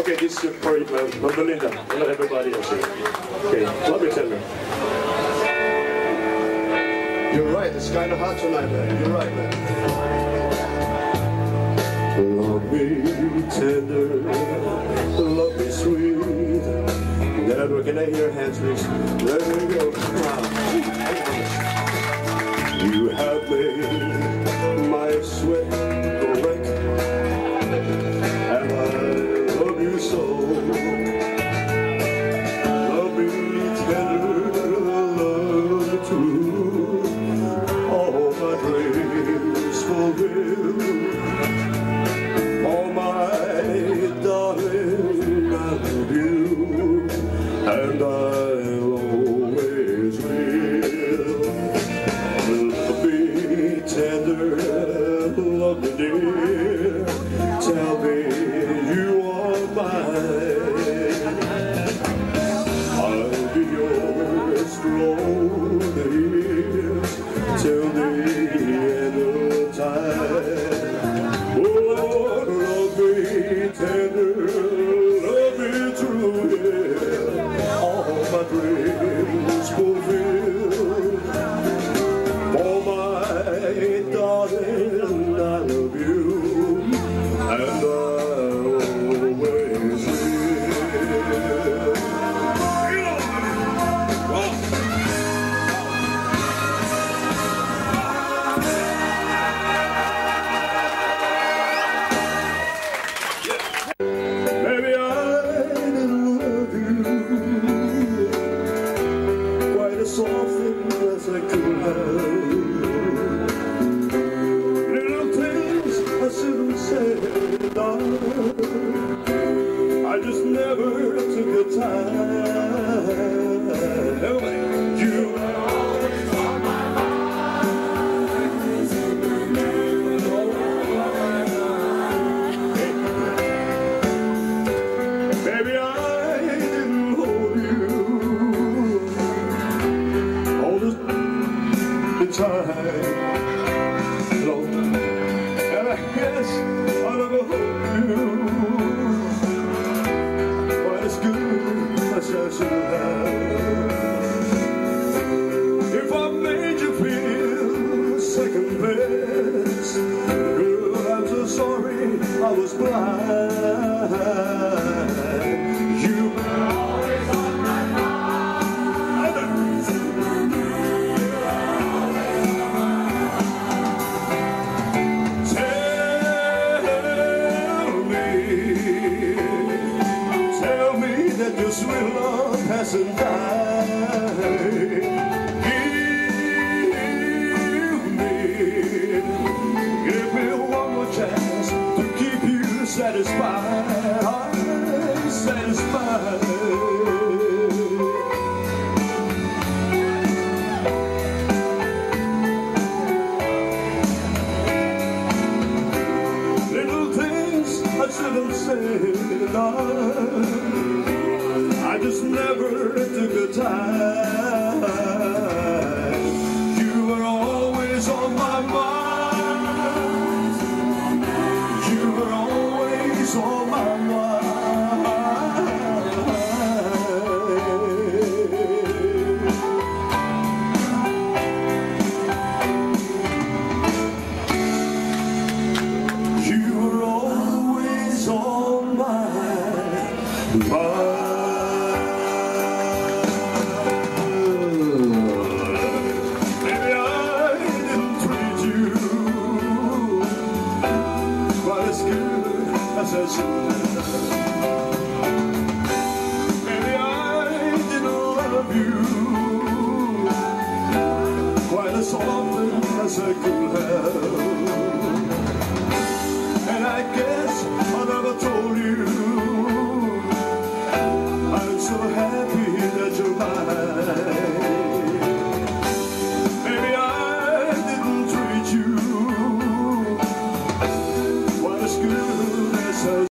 Okay, this is for Melinda, not everybody else here. Okay, let me tell her. You're right, it's kind of hot tonight, man. You're right, man. Love me tender, love me sweet. Never can I hear hands raised. There we go. You have made my sweat go wreck, and I love you so. Love me tender, love me true. All my dreams fulfill. All my darling, I love you, and I always will. Love me tender, love me dear. Tell me you are mine. I'll be yours for all the years till the end of time. Oh, love me tender, love me true, yeah. All my dreams fulfill. Oh, my darling, I love you, and I'll always live. Maybe I didn't love you quite as often as I could have. Little things I shouldn't say, love. I just never took the time. Everybody. You. And I guess I never hurt you quite as good as I should have. If I made you feel second best, girl, I'm so sorry I was blind. You were always on my mind. That your sweet love hasn't died. Give me one more chance to keep you satisfied. I'm satisfied. I just never took the time. You were always on my mind. You were always on my mind. You were always on my mind. Maybe I didn't love you quite as often as I could have.